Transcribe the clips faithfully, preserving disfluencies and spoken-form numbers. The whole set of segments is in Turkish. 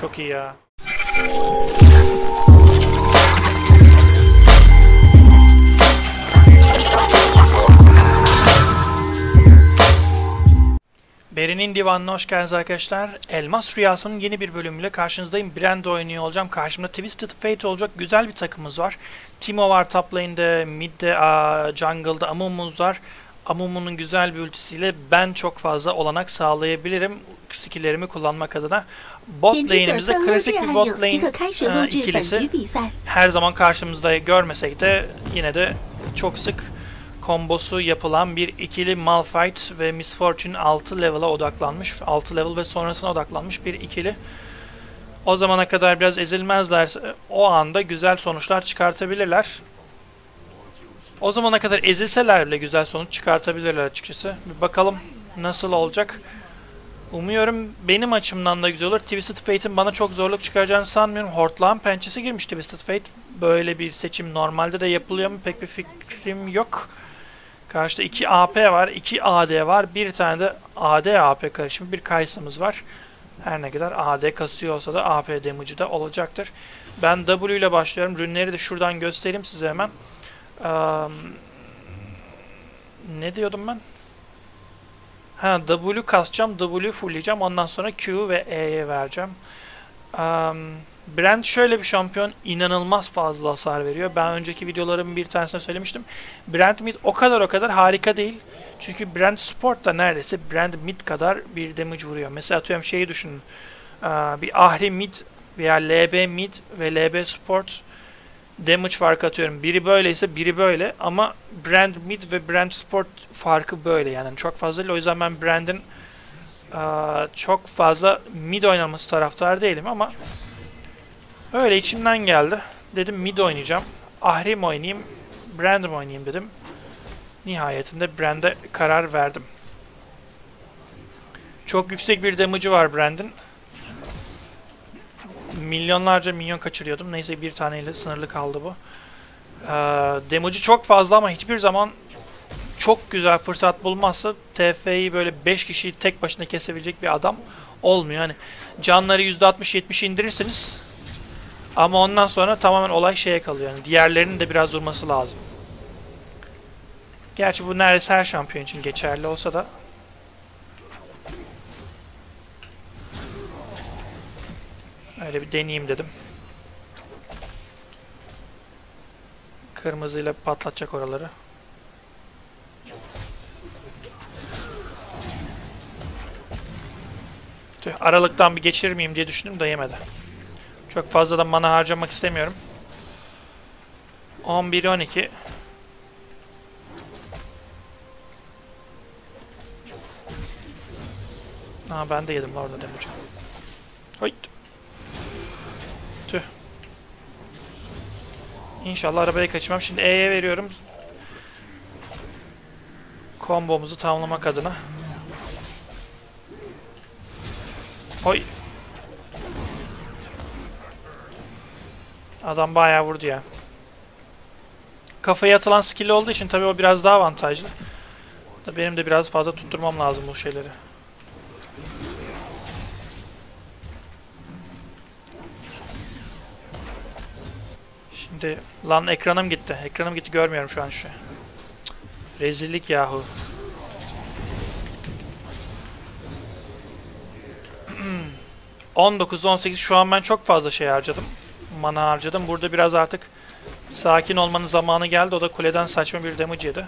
Çok iyi ya. Beren'in Divanı'na hoş geldiniz arkadaşlar. Elmas Rüyası'nın yeni bir bölümüyle karşınızdayım. Brand oynuyor olacağım. Karşımda Twisted Fate olacak. Güzel bir takımımız var. Teemo var top lane'de, mid'de, jungle'da Amumu'muz var. Amumu'nun güzel bir ultisiyle ben çok fazla olanak sağlayabilirim skill'lerimi kullanmak adına. Bot lane'imizde klasik bir bot lane ikilisi. Her zaman karşımızda görmesek de yine de çok sık kombosu yapılan bir ikili Malphite ve Misfortune altı level'a odaklanmış. altı level ve sonrasına odaklanmış bir ikili. O zamana kadar biraz ezilmezler. O anda güzel sonuçlar çıkartabilirler. O zamana kadar ezilseler bile güzel sonuç çıkartabilirler açıkçası. Bir bakalım nasıl olacak. Umuyorum benim açımdan da güzel olur. Twisted Fate'in bana çok zorluk çıkaracağını sanmıyorum. Hortlağın pençesi girmiş Twisted Fate. Böyle bir seçim normalde de yapılıyor mu pek bir fikrim yok. Karşıda iki A P var, iki A D var, bir tane de A D A P karışımı bir Kai'Sa'mız var. Her ne kadar A D kasıyor olsa da A P damage'ı da olacaktır. Ben W ile başlıyorum. Rünleri de şuradan göstereyim size hemen. Um, ne diyordum ben? Ha, W kasacağım, W fullleyeceğim. Ondan sonra Q ve E'ye vereceğim. Um, Brand şöyle bir şampiyon, inanılmaz fazla hasar veriyor. Ben önceki videolarımın bir tanesine söylemiştim. Brand mid o kadar o kadar harika değil. Çünkü Brand Sport da neredeyse Brand mid kadar bir damage vuruyor. Mesela atıyorum şeyi düşünün. Bir Ahri mid veya L B mid ve L B Sport damage farkı atıyorum. Biri böyleyse biri böyle ama Brand mid ve Brand Sport farkı böyle yani. Çok fazla değil. O yüzden ben Brand'in çok fazla mid oynaması taraftarı değilim ama öyle içimden geldi. Dedim mid oynayacağım. Ahri mi oynayayım, Brand mi oynayayım dedim. Nihayetinde Brand'e karar verdim. Çok yüksek bir damage'ı var Brand'in. Milyonlarca minyon kaçırıyordum. Neyse bir taneyle sınırlı kaldı bu. Ee, damage'ı çok fazla ama hiçbir zaman çok güzel fırsat bulmazsa T F'yi böyle beş kişiyi tek başına kesebilecek bir adam olmuyor. Hani canları yüzde altmış yetmiş indirirseniz ama ondan sonra tamamen olay şeye kalıyor. Yani diğerlerinin de biraz durması lazım. Gerçi bu neredeyse her şampiyon için geçerli olsa da. Öyle bir deneyeyim dedim. Kırmızıyla patlatacak oraları. Tüh, aralıktan bir geçirir miyim diye düşündüm de yemedi. Çok fazla da mana harcamak istemiyorum. on bir on iki. Aa, ben de yedim orada demirci. Hoyt. Tüh. İnşallah arabaya kaçmam. Şimdi E'ye veriyorum. Kombomuzu tamamlamak adına. Hoy. Adam bayağı vurdu ya. Kafaya atılan skill olduğu için tabii o biraz daha avantajlı. Benim de biraz fazla tutturmam lazım bu şeyleri. Şimdi lan ekranım gitti. Ekranım gitti, görmüyorum şu an şu. Rezillik yahu. on dokuz on sekiz şu an ben çok fazla şey harcadım. Mana harcadım. Burada biraz artık sakin olmanın zamanı geldi. O da kuleden saçma bir damage yedi.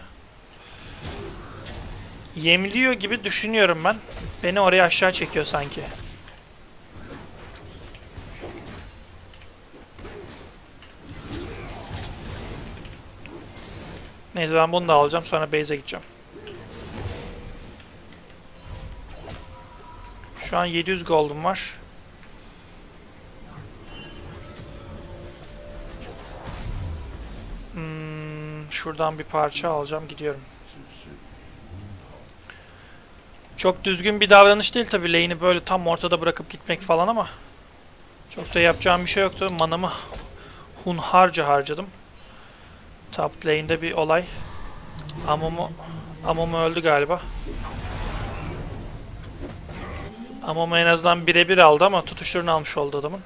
Yemliyor gibi düşünüyorum ben. Beni oraya aşağı çekiyor sanki. Neyse ben bunu da alacağım. Sonra base'e gideceğim. Şu an yedi yüz gold'um var. Şuradan bir parça alacağım, gidiyorum. Çok düzgün bir davranış değil tabii lane'i böyle tam ortada bırakıp gitmek falan ama çok da yapacağım bir şey yoktu. Manamı hunharca harcadım. Top lane'de bir olay. Amumu Amumu öldü galiba. Amumu en azından birebir aldı ama tutuşturunu almış oldu adamın.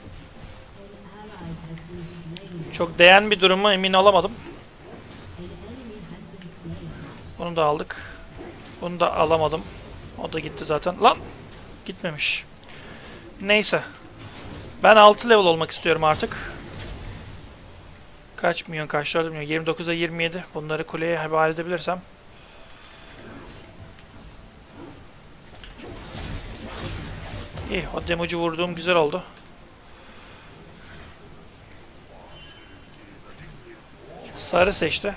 Çok değen bir durumu emin olamadım. Bunu da aldık. Bunu da alamadım. O da gitti zaten. Lan! Gitmemiş. Neyse. Ben altı level olmak istiyorum artık. Kaç milyon kaçlar bilmiyorum. yirmi dokuza yirmi yedi. Bunları kuleye havale edebilirsem. İyi. O democu vurduğum güzel oldu. Sarı seçti.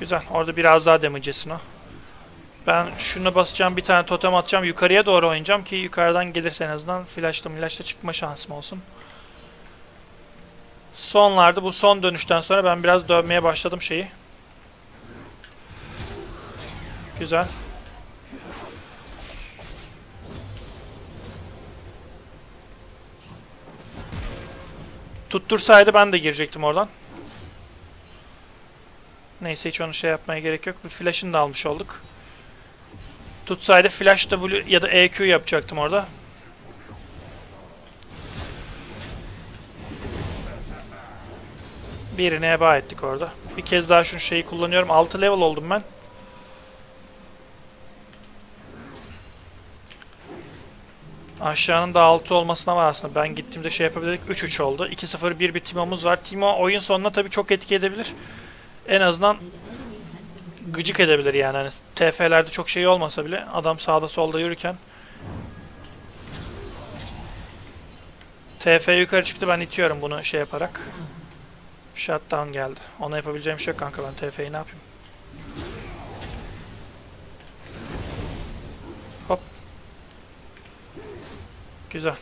Güzel. Orada biraz daha demeyeceksin o. Ben şunu basacağım. Bir tane totem atacağım. Yukarıya doğru oynayacağım ki yukarıdan gelirse en azından flash'la flash'la çıkma şansım olsun. Sonlarda bu son dönüşten sonra ben biraz dövmeye başladım şeyi. Güzel. Tuttursaydı ben de girecektim oradan. Neyse hiç onu şey yapmaya gerek yok. Bir flash'ını da almış olduk. Tutsaydı flash W ya da E Q yapacaktım orada. Birini heba ettik orada. Bir kez daha şu şeyi kullanıyorum. altı level oldum ben. Aşağının da altı olmasına var aslında. Ben gittiğimde şey yapabildik. üç üç oldu. iki sıfır bir bir Teemo'muz var. Teemo oyun sonuna tabii çok etki edebilir. En azından gıcık edebilir yani. Hani T F'lerde çok şey olmasa bile adam sağda solda yürürken T F yukarı çıktı. Ben itiyorum bunu şey yaparak. Shutdown geldi. Ona yapabileceğim şey yok kanka. Ben T F'yi ne yapayım? Hop. Güzel.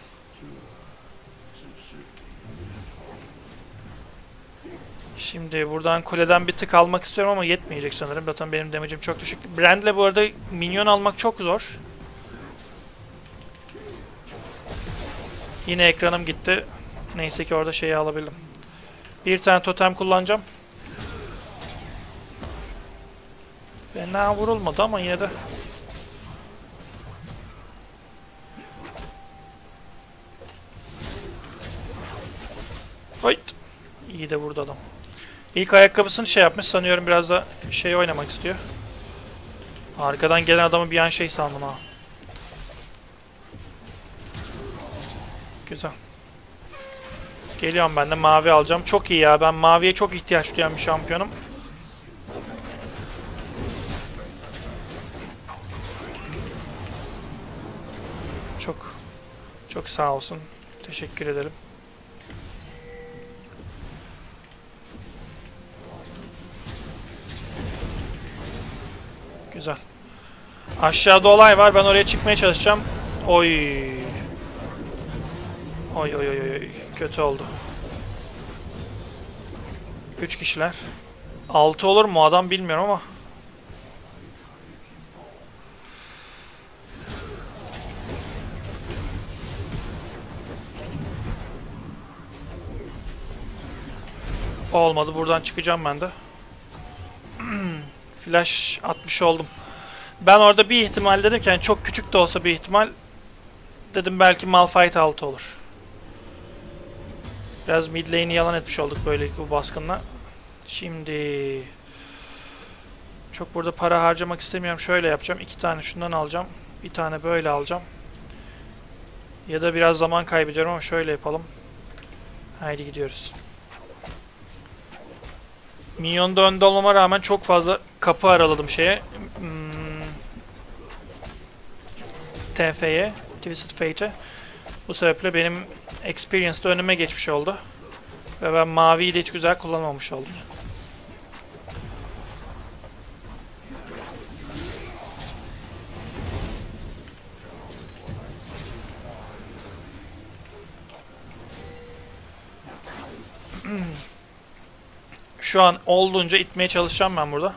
Şimdi buradan kuleden bir tık almak istiyorum ama yetmeyecek sanırım. Zaten benim damage'im çok düşük. Brand'le bu arada minyon almak çok zor. Yine ekranım gitti. Neyse ki orada şeyi alabildim. Bir tane totem kullanacağım. Fena vurulmadı ama yine de. Hayt. İyi de vurdu adam. İlk ayakkabısını şey yapmış. Sanıyorum biraz da şey oynamak istiyor. Arkadan gelen adamı bir an şey sandım ha. Güzel. Geliyorum ben de mavi alacağım. Çok iyi ya. Ben maviye çok ihtiyaç duyan bir şampiyonum. Çok çok sağ olsun. Teşekkür ederim. Güzel. Aşağıda olay var. Ben oraya çıkmaya çalışacağım. Oy. Oy oy oy oy. Kötü oldu. üç kişiler. altı olur mu adam bilmiyorum ama. Olmadı. Buradan çıkacağım ben de. Flash atmış oldum. Ben orada bir ihtimal dedim ki yani çok küçük de olsa bir ihtimal dedim belki Malphite altı olur. Biraz mid lane'i yalan etmiş olduk böylelikle bu baskınla. Şimdi çok burada para harcamak istemiyorum. Şöyle yapacağım. İki tane şundan alacağım. Bir tane böyle alacağım. Ya da biraz zaman kaybediyorum ama şöyle yapalım. Haydi gidiyoruz. Minyon'da önde olmama rağmen çok fazla kapı araladım şeye. Hmm. T F'ye. Twisted Fate'e. Bu sebeple benim experience de önüme geçmiş oldu. Ve ben maviyi de hiç güzel kullanmamış oldum. Şu an olduğunca itmeye çalışacağım ben burada.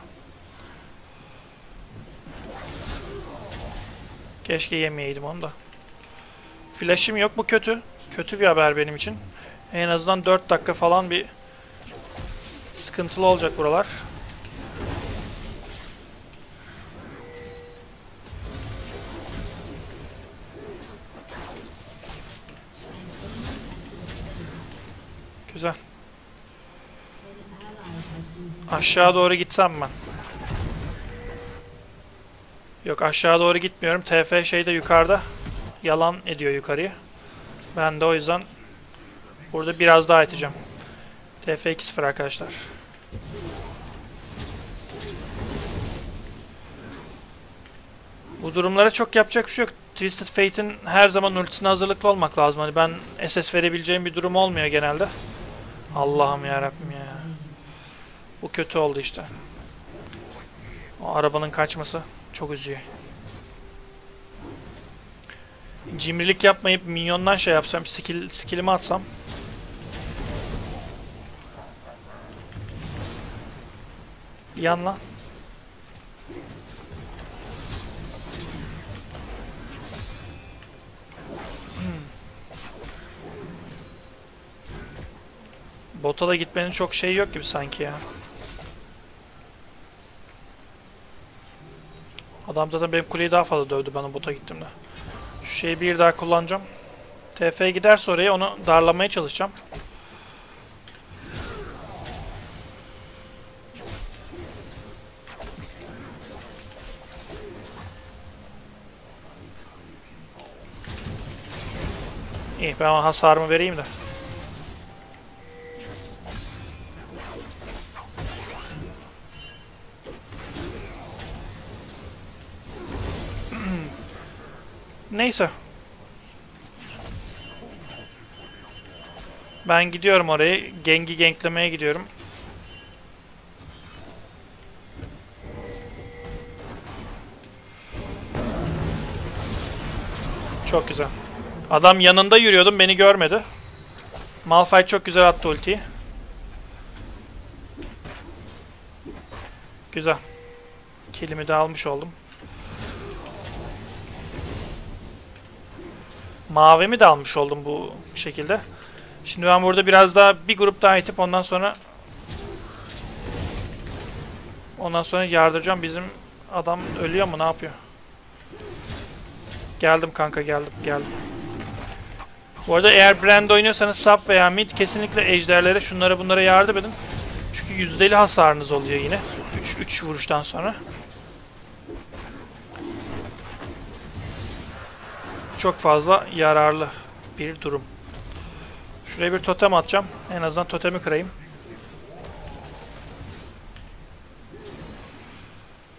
Keşke yemeyeydim onu da. Flash'im yok, bu kötü. Kötü bir haber benim için. En azından dört dakika falan bir sıkıntılı olacak buralar. Güzel. Aşağı doğru gitsem ben. Yok, aşağı doğru gitmiyorum. T F şey de yukarıda. Yalan ediyor yukarıyı. Ben de o yüzden burada biraz daha iteceğim. T F iki sıfır arkadaşlar. Bu durumlara çok yapacak bir şey yok. Twisted Fate'in her zaman ultisine hazırlıklı olmak lazım. Hani ben S S verebileceğim bir durum olmuyor genelde. Allah'ım yarabbim ya. Bu kötü oldu işte. O arabanın kaçması çok üzüyor. Cimrilik yapmayıp minyondan şey yapsam, skill, skillimi atsam. Yan lan. Bota da gitmenin çok şeyi yok gibi sanki ya. Adam zaten benim kuleyi daha fazla dövdü ben o bota gittiğimde. Şu şeyi bir daha kullanacağım. T F giderse oraya onu darlamaya çalışacağım. İyi, ben ona hasarımı vereyim de. Neyse. Ben gidiyorum oraya. Gengi genklemeye gidiyorum. Çok güzel. Adam yanında yürüyordum. Beni görmedi. Malphite çok güzel attı ultiyi. Güzel. Killimi de almış oldum. Mavimi de almış oldum bu şekilde. Şimdi ben burada biraz daha bir grup daha itip ondan sonra ondan sonra yardıracağım. Bizim adam ölüyor mu? Ne yapıyor? Geldim kanka, geldim geldim. Bu arada eğer Brand oynuyorsanız sub veya mid kesinlikle ejderlere, şunlara bunlara yardım edin. Çünkü yüzdeli hasarınız oluyor yine. üç üç vuruştan sonra. Çok fazla yararlı bir durum. Şuraya bir totem atacağım. En azından totemi kırayım.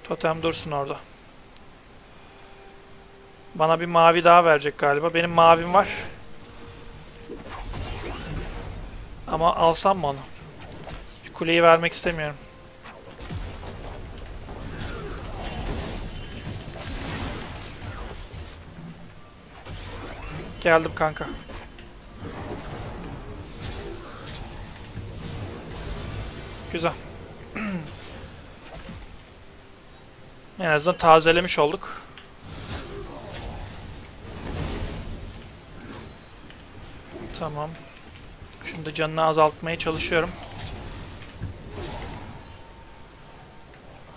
Totem dursun orada. Bana bir mavi daha verecek galiba. Benim mavim var. Ama alsam mı onu? Şu kuleyi vermek istemiyorum. Geldim kanka. Güzel. En azından tazelemiş olduk. Tamam. Şimdi canını azaltmaya çalışıyorum.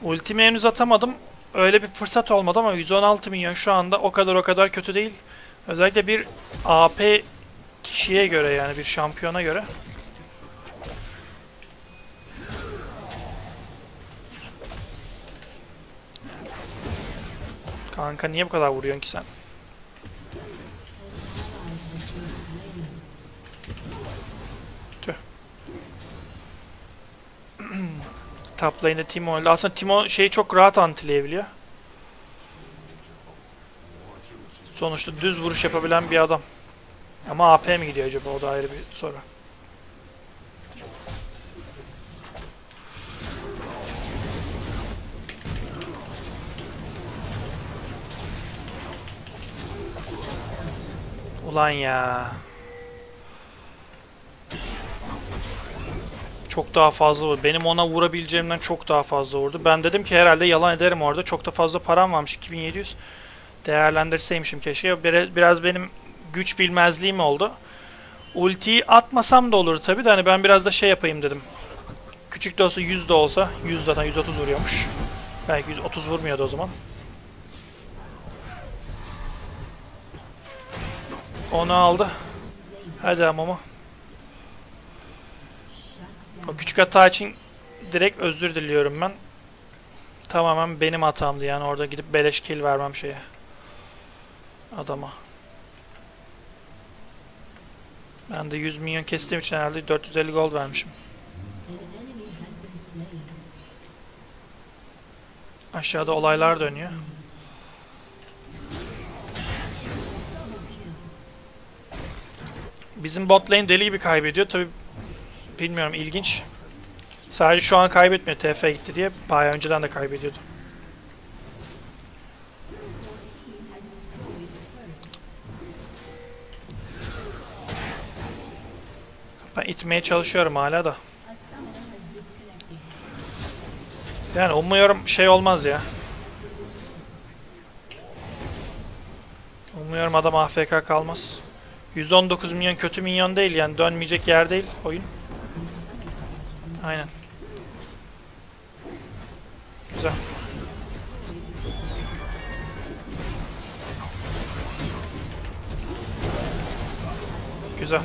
Ultimi henüz atamadım. Öyle bir fırsat olmadı ama yüz on altı milyon şu anda o kadar o kadar kötü değil. Özellikle bir A P kişiye göre, yani bir şampiyona göre. Kanka niye bu kadar vuruyorsun ki sen? Tüh. Top lane'de Teemo öldü. Aslında Teemo şeyi çok rahat antileyebiliyor. Sonuçta düz vuruş yapabilen bir adam. Ama A P mi gidiyor acaba? O da ayrı bir soru. Ulan ya. Çok daha fazla vurdu. Benim ona vurabileceğimden çok daha fazla vurdu. Ben dedim ki herhalde yalan ederim orada. Çok da fazla param varmış. iki bin yedi yüz. Değerlendirseymişim keşke. Biraz benim güç bilmezliğim oldu. Ultiyi atmasam da olur tabi de hani ben biraz da şey yapayım dedim. Küçük de olsa yüz de olsa, yüz zaten yüz otuz vuruyormuş. Belki yüz otuz vurmuyordu o zaman. Onu aldı. Hadi Amumu. O küçük hata için direkt özür diliyorum ben. Tamamen benim hatamdı yani, orada gidip beleş kill vermem şeye. Adama. Ben de yüz milyon kestiğim için herhalde dört yüz elli gold vermişim. Aşağıda olaylar dönüyor. Bizim bot lane deli gibi kaybediyor. Tabi bilmiyorum, ilginç. Sadece şu an kaybetmiyor. T F gitti diye. Bayağı önceden de kaybediyordu. Ben itmeye çalışıyorum hala da. Yani umuyorum şey olmaz ya. Umuyorum adam A F K kalmaz. yüz on dokuz milyon kötü milyon değil yani, dönmeyecek yer değil oyun. Aynen. Güzel. Güzel.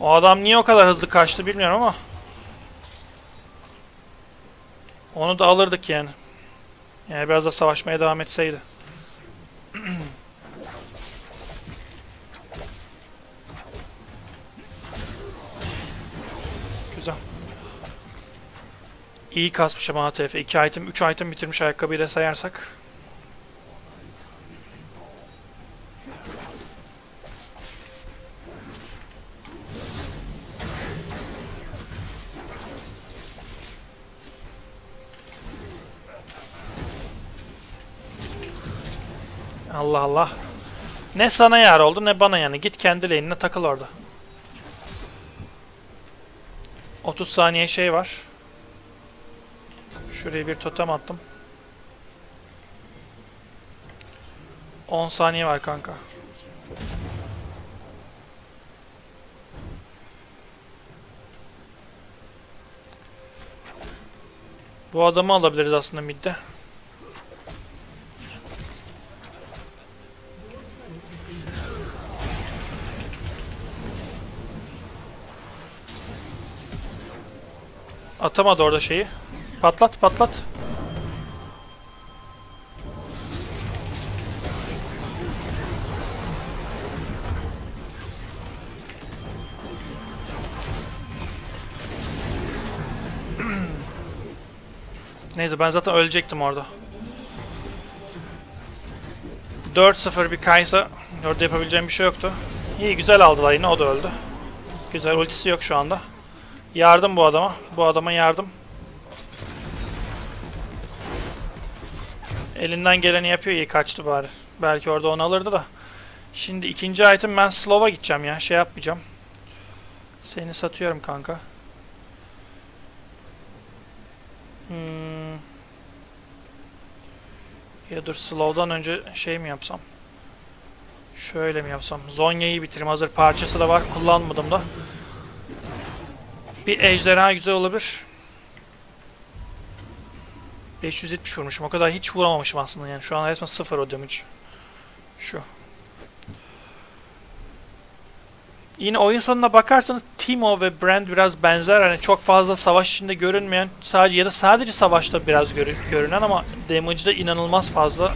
O adam niye o kadar hızlı kaçtı bilmiyorum ama. Onu da alırdık yani. Yani biraz da savaşmaya devam etseydi. Güzel. İyi kasmış ama A T F. iki item, üç item bitirmiş ayakkabıyı da sayarsak. Allah Allah. Ne sana yar oldu ne bana yani. Git kendi lane'ine takıl orada. otuz saniye şey var. Şuraya bir totem attım. on saniye var kanka. Bu adamı alabiliriz aslında midde. Atamadı orada şeyi. Patlat patlat. Neyse, ben zaten ölecektim orada. dört sıfır bir Kai'Sa. Orada yapabileceğim bir şey yoktu. İyi, güzel aldılar yine, o da öldü. Güzel, ultisi yok şu anda. Yardım bu adama. Bu adama yardım. Elinden geleni yapıyor. İyi kaçtı bari. Belki orada onu alırdı da. Şimdi ikinci item ben slow'a gideceğim ya. Şey yapmayacağım. Seni satıyorum kanka. Hmm. Ya dur, slow'dan önce şey mi yapsam? Şöyle mi yapsam? Zonya'yı bitireyim. Hazır parçası da var. Kullanmadım da. Bir ejderha güzel olabilir. beş yüz yetmiş vurmuşum. O kadar hiç vuramamışım aslında yani. Şu an resmen sıfır o damage. Şu. Yine oyun sonuna bakarsanız Teemo ve Brand biraz benzer. Hani çok fazla savaş içinde görünmeyen, sadece ya da sadece savaşta biraz görünen ama damage'da inanılmaz fazla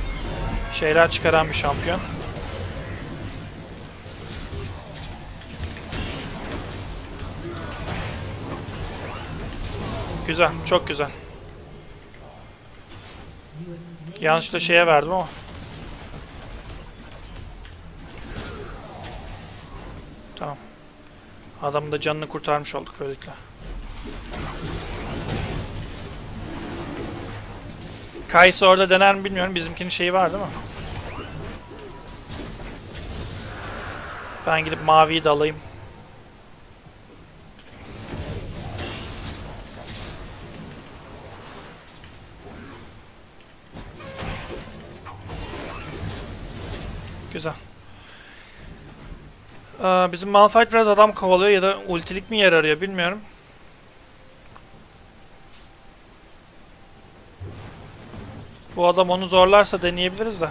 şeyler çıkaran bir şampiyon. Güzel, çok güzel. Yanlışlıkla şeye verdim ama. Tamam. Adamın da canını kurtarmış olduk böylelikle. Kai'Sa orada dener mi bilmiyorum. Bizimkinin şeyi var değil mi? Ben gidip maviyi de alayım. Ee, bizim Malphite biraz adam kovalıyor ya da ultilik mi yer arıyor bilmiyorum. Bu adam onu zorlarsa deneyebiliriz de.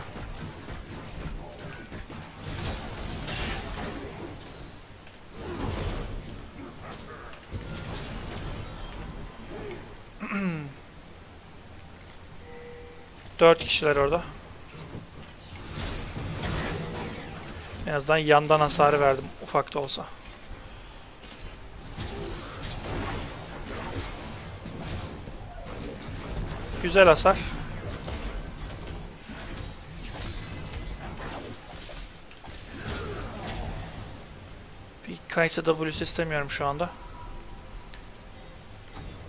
Dört kişiler orada. En azından yandan hasarı verdim ufak da olsa. Güzel hasar. Bir Kai'Sa W'si istemiyorum şu anda.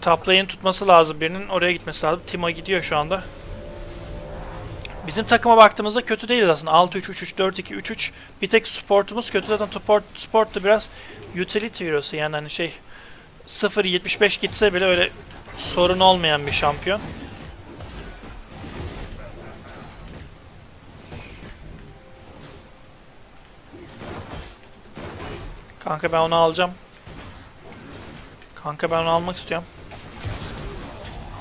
Top lane'in tutması lazım birinin. Oraya gitmesi lazım. Teemo gidiyor şu anda. Bizim takıma baktığımızda kötü değiliz aslında. altı üç üç üç dört iki üç üç. Bir tek supportumuz kötü. Zaten support, support da biraz utility hero'su. Yani hani şey sıfır yetmiş beş gitse bile öyle sorun olmayan bir şampiyon. Kanka ben onu alacağım. Kanka ben onu almak istiyorum.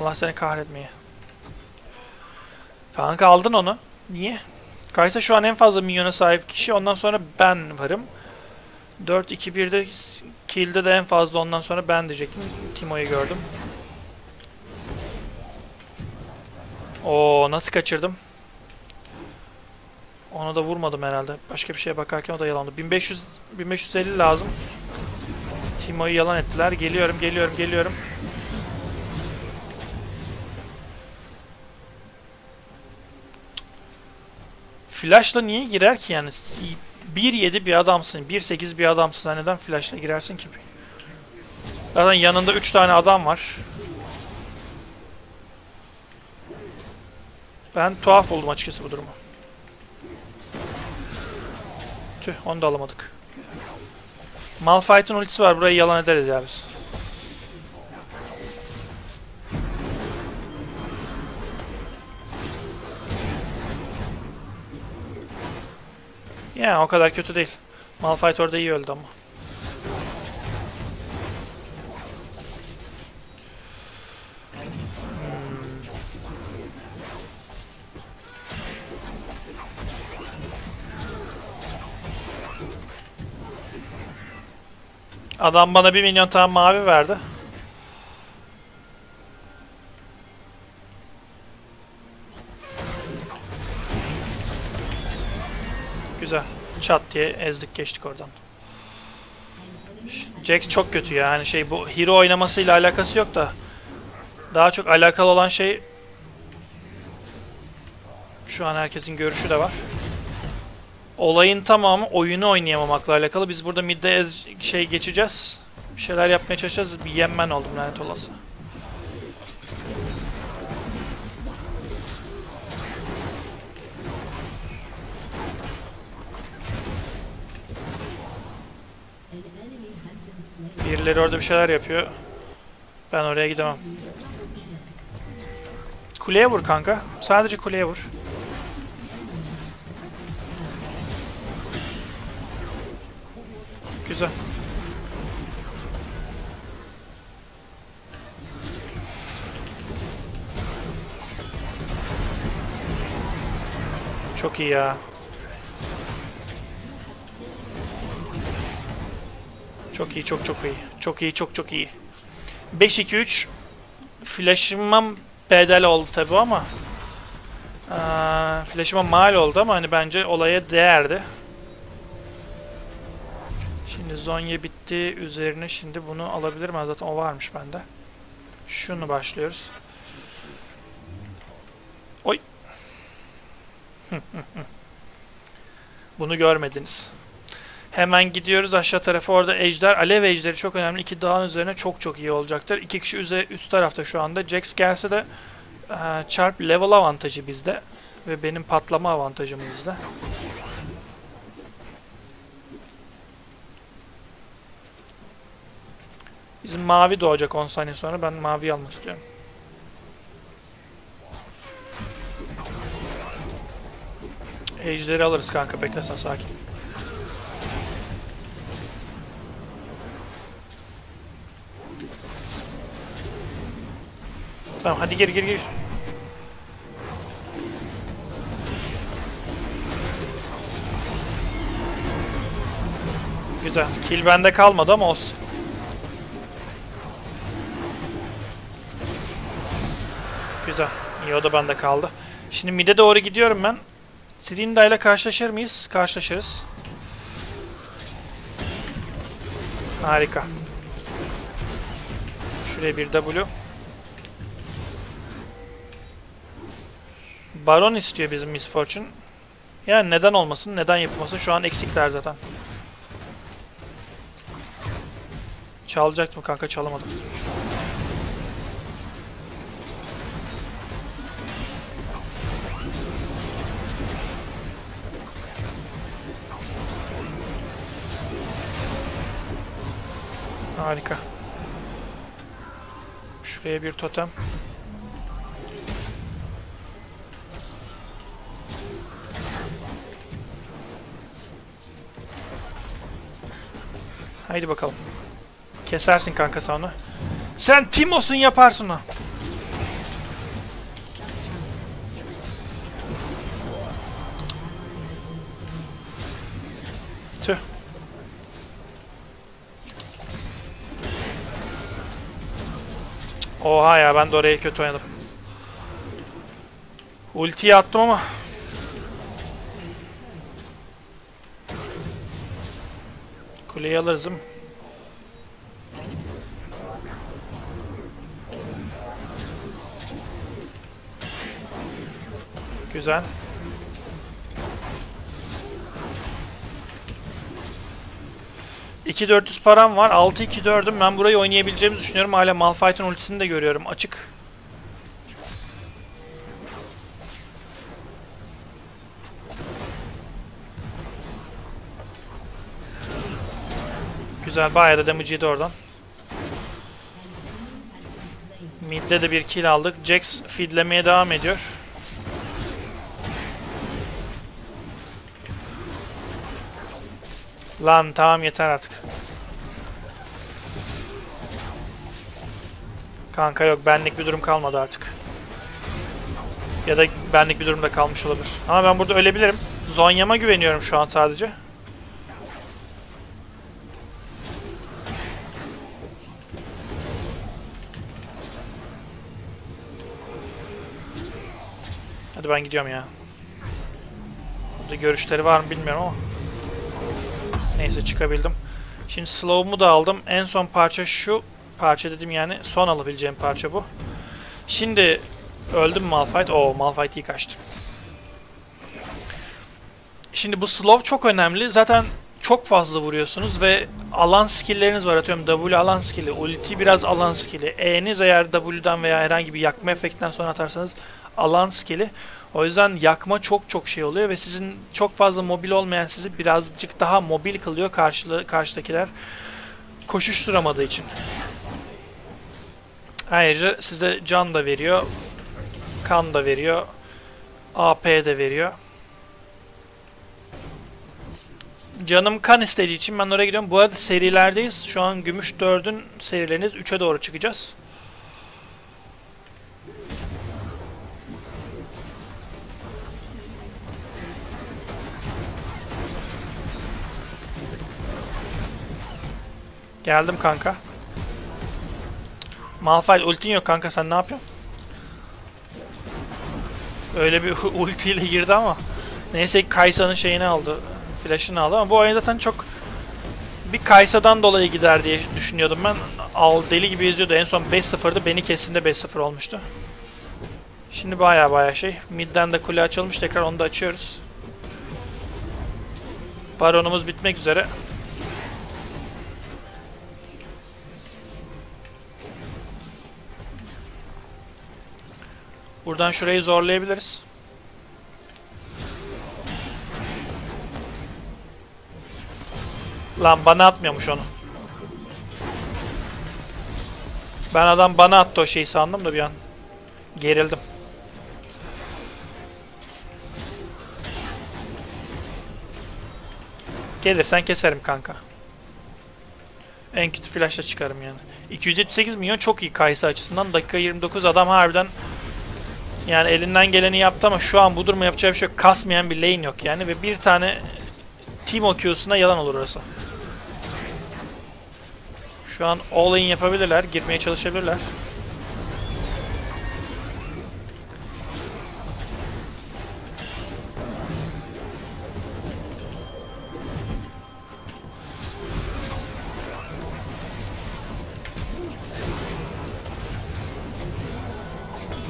Allah seni kahretmeye. Kanka aldın onu. Niye? Kai'Sa şu an en fazla milyona sahip kişi. Ondan sonra ben varım. dört iki bir'de kill'de de en fazla ondan sonra ben diyecektim. Teemo'yu gördüm. Oo nasıl kaçırdım? Ona da vurmadım herhalde. Başka bir şeye bakarken o da yalandı. bin beş yüz bin beş yüz elli lazım. Teemo'yu yalan ettiler. Geliyorum, geliyorum, geliyorum. Flash'la niye girer ki yani? bir yedi bir adamsın, bir sekiz bir adamsın. Yani neden flash'la girersin ki? Zaten yanında üç tane adam var. Ben tuhaf oldum açıkçası bu durumu. Tüh, onu da alamadık. Malphite'ın ultisi var. Burayı yalan ederiz ya biz. Yani o kadar kötü değil. Malphite orada iyi öldü ama. Hmm. Adam bana bir milyon tane mavi verdi. Güzel. Çat diye ezdik geçtik oradan. Jax çok kötü ya. Yani şey bu hero oynamasıyla alakası yok da. Daha çok alakalı olan şey şu an herkesin görüşü de var. Olayın tamamı oyunu oynayamamakla alakalı. Biz burada midde ez şey geçeceğiz. Bir şeyler yapmaya çalışacağız. Bir yenmen oldum lanet olası. Birileri orada bir şeyler yapıyor. Ben oraya gidemem. Kuleye vur kanka. Sadece kuleye vur. Güzel. Çok iyi ya. Çok iyi, çok çok iyi. Çok iyi, çok çok iyi. beş iki üç. Flash'ıma bedel oldu tabi ama. Aa, flash'ıma mal oldu ama hani bence olaya değerdi. Şimdi Zonya bitti. Üzerine şimdi bunu alabilir miyim? Zaten o varmış bende. Şunu başlıyoruz. Oy. Bunu görmediniz. Hemen gidiyoruz aşağı tarafa. Orada ejder, alev ejderi çok önemli. İki dağın üzerine çok çok iyi olacaktır. İki kişi üze, üst tarafta şu anda. Jax gelse de e, çarp level avantajı bizde. Ve benim patlama avantajım bizde. Bizim mavi doğacak on saniye sonra. Ben mavi almak istiyorum. Ejderi alırız kanka. Beklesen sakin. Tamam hadi geri geri geri. Güzel. Kill bende kalmadı ama olsun. Güzel. İyi, o da bende kaldı. Şimdi mid'e doğru gidiyorum ben. Trinda ile karşılaşır mıyız? Karşılaşırız. Harika. Şuraya bir W. Baron istiyor bizim Misfortune. Yani neden olmasın, neden yapılmasın? Şu an eksikler zaten. Çalacaktım kanka, çalamadım. Harika. Şuraya bir totem. Haydi bakalım. Kesersin kanka sen onu. Sen Teemo'sun, yaparsın onu. Tüh. Oha ya, ben de oraya kötü oynadım. Ultiyi attım ama. Kuleyi alırız mı? Güzel. iki bin dört yüz param var. altı iki dördüm. Ben burayı oynayabileceğimi düşünüyorum. Hala Malphite'ın ultisini de görüyorum. Açık. Güzel. Bayağı da damage yedi oradan. Mid'de de bir kill aldık. Jax feedlemeye devam ediyor. Lan tamam, yeter artık. Kanka yok, benlik bir durum kalmadı artık. Ya da benlik bir durumda kalmış olabilir. Ama ben burada ölebilirim. Zonya'ma güveniyorum şu an sadece. Hadi ben gidiyorum ya. Burada görüşleri var mı bilmiyorum ama. Neyse, çıkabildim. Şimdi slow'umu da aldım. En son parça şu. Parça dedim yani. Son alabileceğim parça bu. Şimdi öldüm Malphite. Oo, Malphite iyi kaçtı. Şimdi bu slow çok önemli. Zaten çok fazla vuruyorsunuz ve alan skill'leriniz var. Atıyorum W alan skill'i, ulti biraz alan skill'i. E'niz eğer W'dan veya herhangi bir yakma efektinden sonra atarsanız alan skill'i. O yüzden yakma çok çok şey oluyor ve sizin çok fazla mobil olmayan sizi birazcık daha mobil kılıyor karşılı, karşıdakiler koşuşturamadığı için. Ayrıca size can da veriyor, kan da veriyor, A P de veriyor. Canım kan istediği için ben oraya gidiyorum. Bu arada serilerdeyiz. Şu an Gümüş dördün serileriniz üçe doğru çıkacağız. Geldim kanka. Malphite ultin yok kanka, sen ne yapıyorsun? Öyle bir ultiyle girdi ama. Neyse ki Kai'Sa'nın şeyini aldı. Flash'ını aldı ama bu oyun zaten çok... Bir Kai'Sa'dan dolayı gider diye düşünüyordum ben. Al deli gibi izliyordu. En son beş sıfırdı. Beni kestiğinde beş sıfır olmuştu. Şimdi baya baya şey. Mid'den de kule açılmış. Tekrar onu da açıyoruz. Baronumuz bitmek üzere. Buradan şurayı zorlayabiliriz. Lan bana atmıyormuş onu. Ben adam bana attı o şeyi sandım da bir an. Gerildim. Gelirsen keserim kanka. En kötü flash'la çıkarım yani. iki yüz yetmiş sekiz milyon çok iyi Kai'Sa açısından. Dakika yirmi dokuz, adam harbiden yani elinden geleni yaptı ama şu an bu duruma yapacağı bir şey yok. Kasmayan bir lane yok yani ve bir tane Teemo Q'suna yalan olur orası. Şu an all in yapabilirler, girmeye çalışabilirler.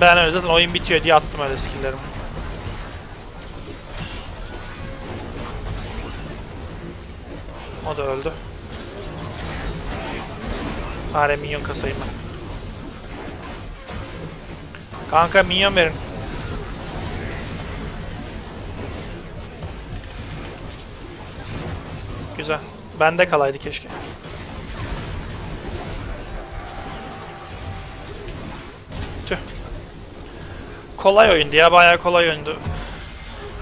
Ben öyle zaten oyun bitiyor diye attım öyle skill'lerimi. O da öldü. Ahri minyon kasayım ben. Kanka minyon verin. Güzel. Bende kalaydı keşke. Tüh. Kolay oyundu ya, bayağı kolay oyundu.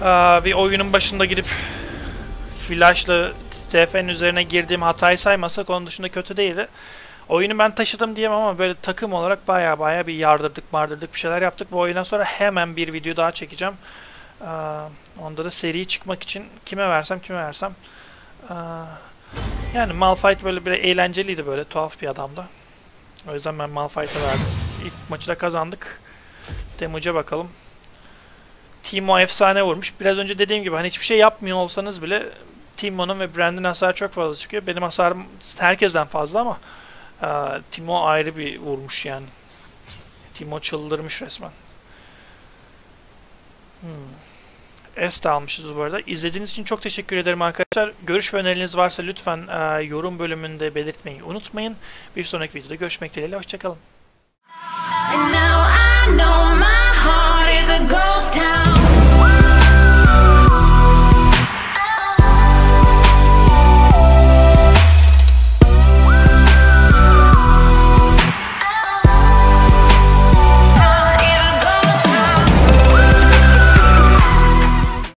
Aa, bir oyunun başında girip flash'la T F'nin üzerine girdiğim hatayı saymasak onun dışında kötü değildi. Oyunu ben taşıdım diyemem ama böyle takım olarak bayağı bayağı bir yardırdık mardırdık bir şeyler yaptık. Bu oyundan sonra hemen bir video daha çekeceğim. Ee, onda da seriyi çıkmak için kime versem kime versem. Ee, yani Malphite böyle bir eğlenceliydi, böyle tuhaf bir adamdı. O yüzden ben Malphite'a verdim. İlk maçı da kazandık. Damage'a bakalım. Teemo efsane vurmuş. Biraz önce dediğim gibi hani hiçbir şey yapmıyor olsanız bile Teemo'nun ve Brand'in hasarı çok fazla çıkıyor. Benim hasarım herkesten fazla ama Aa, Teemo ayrı bir vurmuş yani. Teemo çıldırmış resmen. Hmm. S de almışız bu arada. İzlediğiniz için çok teşekkür ederim arkadaşlar. Görüş ve öneriniz varsa lütfen a, yorum bölümünde belirtmeyi unutmayın. Bir sonraki videoda görüşmek dileğiyle. Hoşçakalın.